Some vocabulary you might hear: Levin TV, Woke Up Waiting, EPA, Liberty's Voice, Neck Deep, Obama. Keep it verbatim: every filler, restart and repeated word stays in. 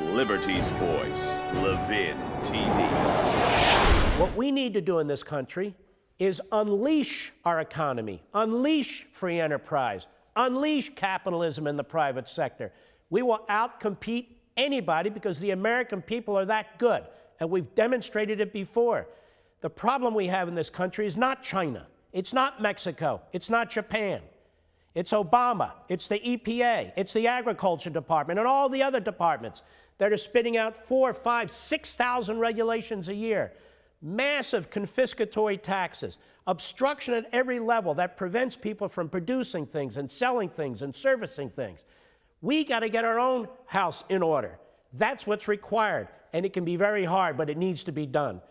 Liberty's Voice, Levin T V. What we need to do in this country is unleash our economy, unleash free enterprise, unleash capitalism in the private sector. We will outcompete anybody because the American people are that good, and we've demonstrated it before. The problem we have in this country is not China. It's not Mexico. It's not Japan. It's Obama. It's the E P A. It's the Agriculture Department and all the other departments that are spitting out four, five, six thousand regulations a year. Massive confiscatory taxes, obstruction at every level that prevents people from producing things and selling things and servicing things. We got to get our own house in order. That's what's required, and it can be very hard, but it needs to be done.